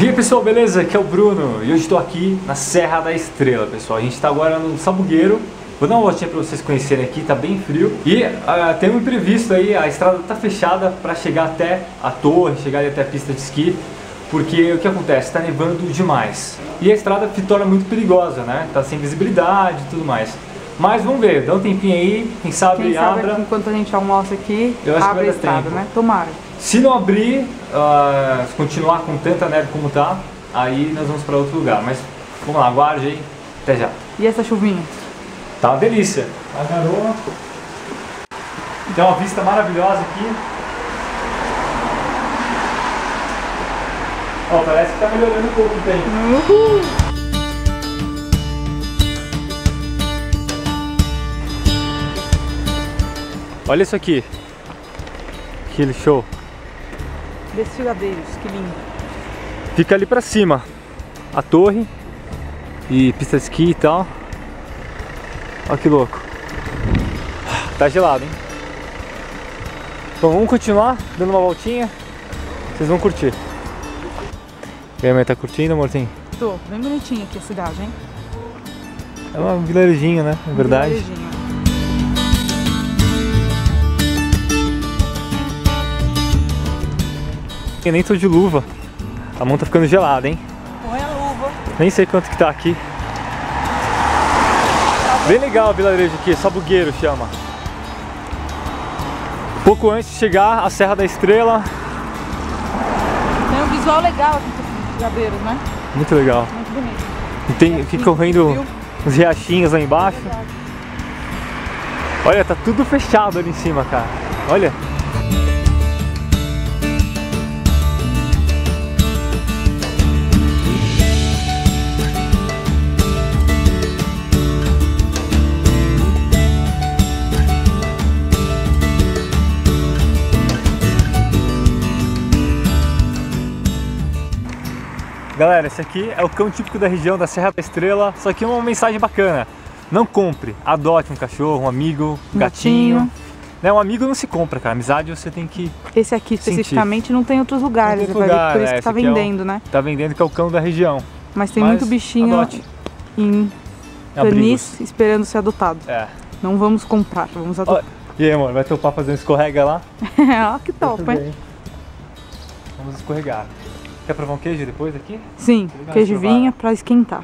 E aí pessoal, beleza? Aqui é o Bruno e hoje estou aqui na Serra da Estrela, pessoal. A gente está agora no Sabugueiro. Vou dar uma voltinha para vocês conhecerem aqui, tá bem frio. E tem um imprevisto aí, a estrada tá fechada para chegar até a torre, chegar até a pista de esqui. Porque o que acontece? Está nevando demais. E a estrada se torna muito perigosa, né? Tá sem visibilidade e tudo mais. Mas vamos ver, dá um tempinho aí, quem sabe abra. Enquanto a gente almoça aqui, abre a estrada, né? Tomara. Se não abrir, se continuar com tanta neve como tá, aí nós vamos para outro lugar. Mas vamos lá, aguarde aí. Até já. E essa chuvinha? Tá uma delícia. A garoa. Tem uma vista maravilhosa aqui. Ó, parece que tá melhorando um pouco o tempo. Uhul! Olha isso aqui. Que show. Desfiladeiros, que lindo. Fica ali pra cima a torre e pista de esqui e tal. Olha que louco. Tá gelado, hein? Bom, vamos continuar dando uma voltinha. Vocês vão curtir. E aí, mãe, tá curtindo, amorzinho? Tô. Bem bonitinha aqui a cidade, hein? É uma vilarejinha, né? Na verdade. Vilarejinha. Eu nem tô de luva. A mão tá ficando gelada, hein? Põe a luva. Nem sei quanto que tá aqui. Bem legal o vilarejo aqui, Sabugueiro chama. Pouco antes de chegar a Serra da Estrela. Tem um visual legal aqui do vilarejo, né? Muito legal. Muito bonito. E tem aqui correndo uns riachinhos lá embaixo. Olha, tá tudo fechado ali em cima, cara. Olha. Galera, esse aqui é o cão típico da região da Serra da Estrela, só que é uma mensagem bacana. Não compre, adote um cachorro, um amigo, um gatinho. Né, um amigo não se compra, cara. Amizade você tem que Esse aqui especificamente sentir. Não tem outros lugares, tem lugar, vai ver, por isso que tá vendendo, né? Tá vendendo que é o cão da região. Mas tem muito bichinho adote. Em canis esperando ser adotado. É. Não vamos comprar, vamos adotar. Ó, e aí, amor, vai topar fazer um escorrega lá? Ó, que top, hein? Vamos escorregar. Quer provar um queijo depois aqui? Sim, queijo de vinha para esquentar.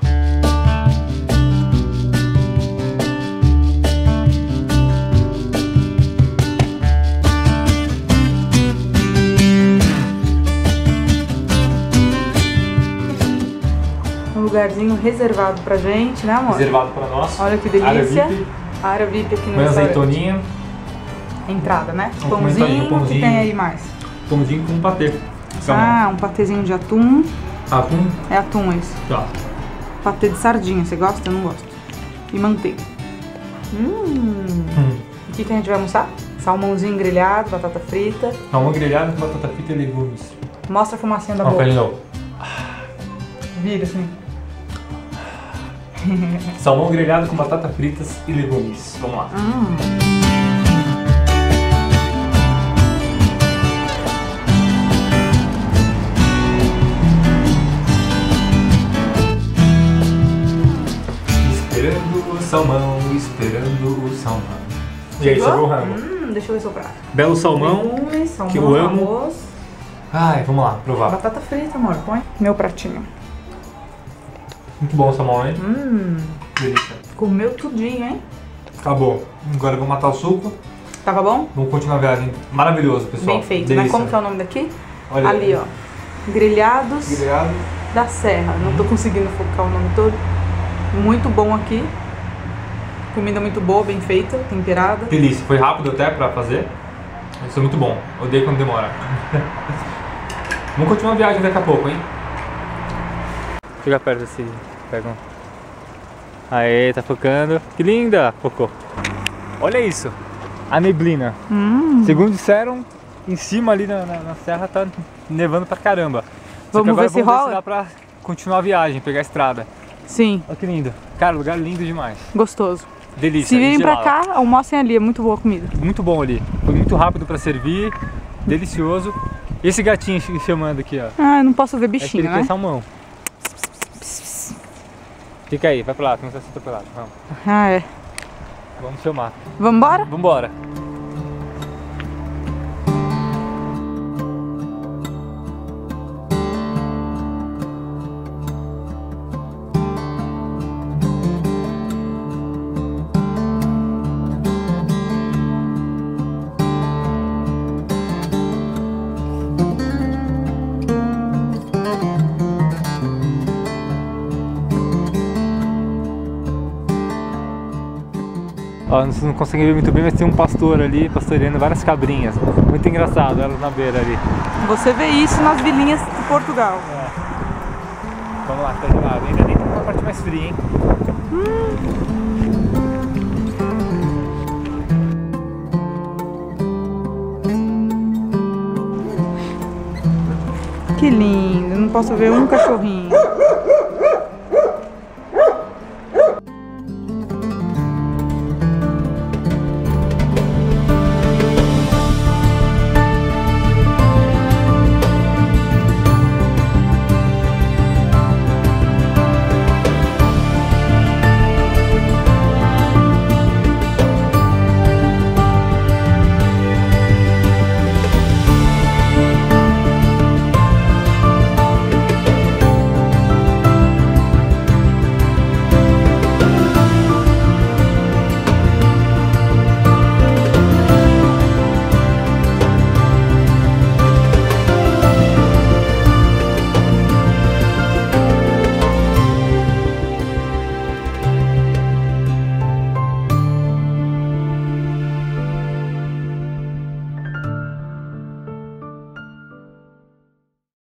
Um lugarzinho reservado pra gente, né, amor? Reservado para nós. Olha que delícia. Área VIP aqui no restaurante. Azeitoninha. Entrada, né? Pãozinho. O que tem aí mais? Pãozinho com patê. Ah, um patezinho de atum. Atum? É atum isso. Tá. Patê de sardinha, você gosta? Eu não gosto. E manteiga. O que a gente vai almoçar? Salmãozinho grelhado, batata frita. Salmão grelhado com batata frita e legumes. Mostra a fumacinha da boca. Não. Vira assim. Salmão grelhado com batata fritas e legumes. Vamos lá. Salmão, esperando o salmão. E aí, você viu o rango? Deixa eu ver seu prato. Belo salmão, que eu amo. Arroz. Ai, vamos lá, provar. Batata frita, amor, põe. Meu pratinho. Muito bom, Samuel, hein? Delícia. Comeu tudinho, hein? Acabou. Agora eu vou matar o suco. Tava bom? Vamos continuar a viagem. Maravilhoso, pessoal. Bem feito. Delícia. Mas como que é o nome daqui? Olha ali, aí, ó. Grilhados da Serra. Não tô conseguindo focar o nome todo. Muito bom aqui. Comida muito boa, bem feita, temperada. Delícia. Foi rápido até pra fazer. Isso é muito bom. Odeio quando demora. Vamos continuar a viagem daqui a pouco, hein? Chega perto assim. Pega um. Aê, tá focando. Que linda! Focou. Olha isso. A neblina. Segundo disseram, em cima ali na serra tá nevando pra caramba. Só vamos que agora ver se rola. Dá pra continuar a viagem, pegar a estrada. Sim. Olha que lindo. Cara, lugar lindo demais. Gostoso. Delícia. Se virem pra cá, almocem ali. É muito boa a comida. Muito bom ali. Foi muito rápido pra servir. Delicioso. Esse gatinho filmando aqui, ó. Ah, eu não posso ver bichinho, né? É salmão. Fica aí, vai pra lá, não precisa ser atropelado. Vamos. Ah, é. Vamos filmar. Vambora? Vambora. Vocês não conseguem ver muito bem, mas tem um pastor ali pastoreando várias cabrinhas. Muito engraçado, elas na beira ali. Você vê isso nas vilinhas de Portugal. É. Vamos lá, tá gelado. Ainda nem tem uma parte mais fria, hein? Que lindo, não posso ver um cachorrinho.